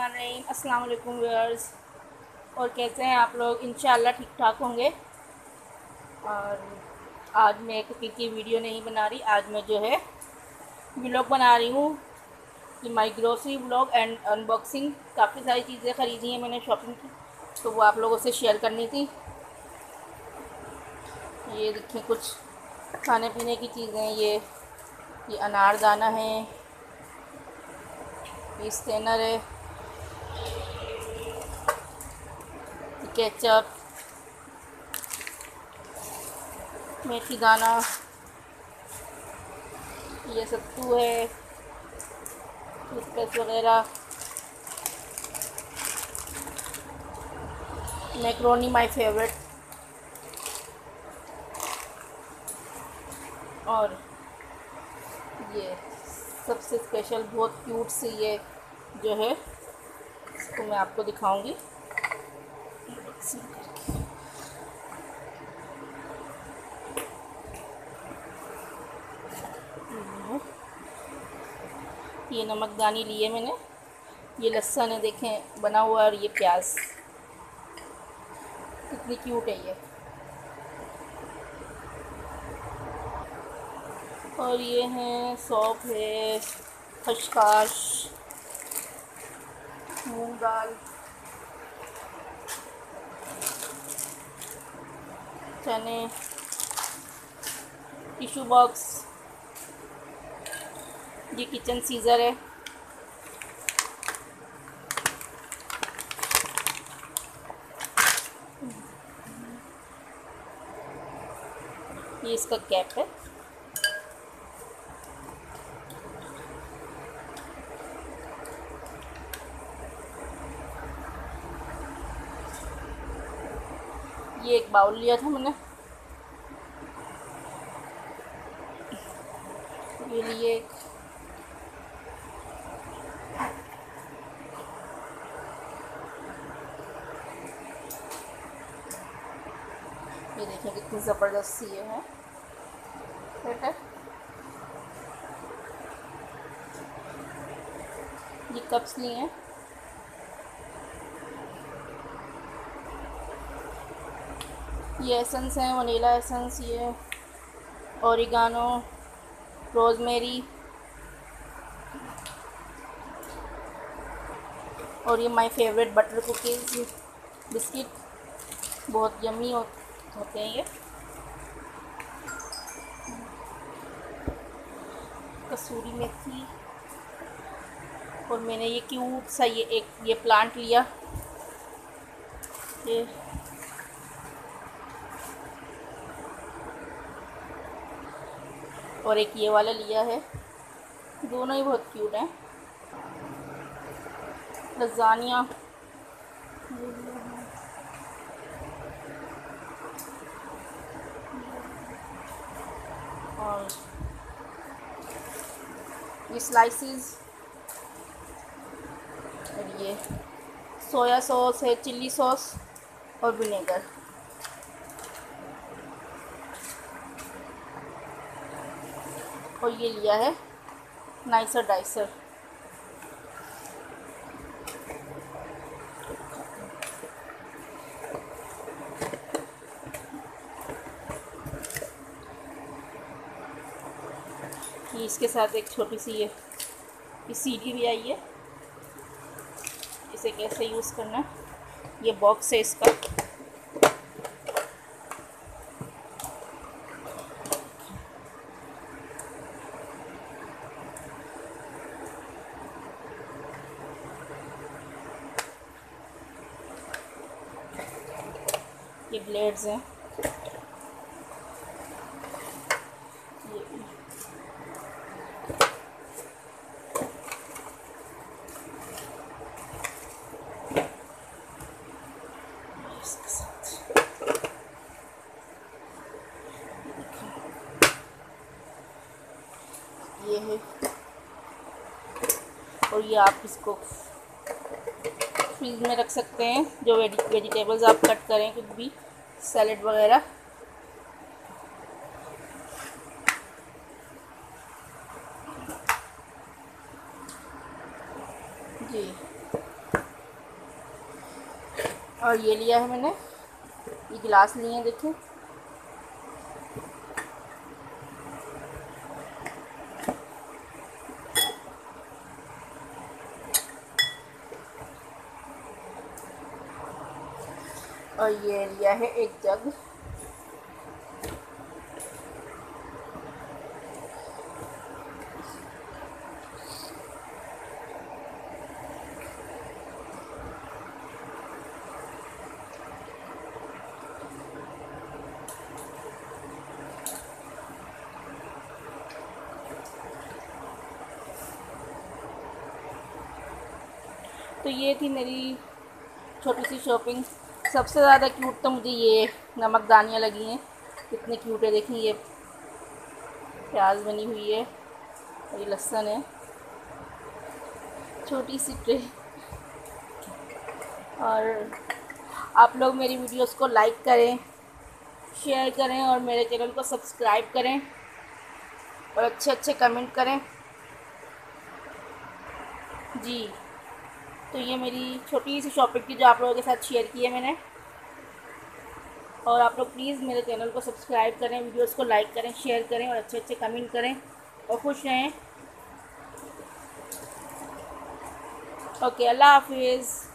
अस्सलाम वालेकुम व्यूअर्स, और कैसे हैं आप लोग। इंशाल्लाह ठीक ठाक होंगे। और आज मैं कुकिंग की वीडियो नहीं बना रही, आज मैं जो है व्लॉग बना रही हूँ कि my grocery vlog and unboxing. काफ़ी सारी चीज़ें ख़रीदी हैं मैंने, शॉपिंग की, तो वो आप लोगों से शेयर करनी थी। ये देखिए कुछ खाने पीने की चीज़ें, ये अनारदाना है, ये स्टेनर है, केचप, मेथी दाना, ये सत्तू है, टूथपेस्ट वगैरह, मैक्रोनी माय फेवरेट, और ये सबसे स्पेशल बहुत क्यूट सी ये जो है, इसको मैं आपको दिखाऊंगी। ये नमकदानी लिए मैंने, ये लहसुन है देखें बना हुआ, और ये प्याज कितनी क्यूट है ये। और ये हैं सौंफ है, खसखस, मूंग दाल, चने, टिशू बॉक्स, ये किचन सीजर है, ये इसका कैप है, ये एक बाउल लिया था मैंने, ये लिए ये देखिए कितनी ज़बरदस्त ये है। ठीक है, ये कप्स लिए हैं, ये एसेंस है, वनीला एसेंस, ये ओरिगानो, रोज़मेरी, और ये my favourite butter cookies biscuit, बहुत यम्मी होते हैं ये। कसूरी मेथी, और मैंने ये क्यूट सा ये प्लांट लिया, ये और एक ये वाला लिया है, दोनों ही बहुत क्यूट हैं। लज़ानिया, और ये स्लाइसेस, और ये सोया सॉस है, चिल्ली सॉस और विनेगर। और ये लिया है नाइसर डाइसर, ये इसके साथ एक छोटी सी ये सीडी भी आई है, इसे कैसे यूज़ करना है, ये बॉक्स है इसका। ये ब्लेड्स हैं, ये है, और ये आप इसको फ्रीज में रख सकते हैं, जो वेजिटेबल्स आप कट करें, कुछ भी सैलेड वगैरह। जी और ये लिया है मैंने, ये गिलास लिए हैं देखिए। और ये लिया है एक जग। तो ये थी मेरी छोटी सी शॉपिंग। सबसे ज़्यादा क्यूट तो मुझे ये नमकदानियाँ लगी हैं, कितने क्यूट है देखिए। ये प्याज बनी हुई है और ये लहसुन है, छोटी सी ट्रे। और आप लोग मेरी वीडियोस को लाइक करें, शेयर करें और मेरे चैनल को सब्सक्राइब करें और अच्छे अच्छे कमेंट करें जी। तो ये मेरी छोटी सी शॉपिंग थी जो आप लोगों के साथ शेयर की है मैंने। और आप लोग प्लीज़ मेरे चैनल को सब्सक्राइब करें, वीडियोस को लाइक करें, शेयर करें और अच्छे अच्छे कमेंट करें और खुश रहें। ओके, अल्लाह हाफिज़।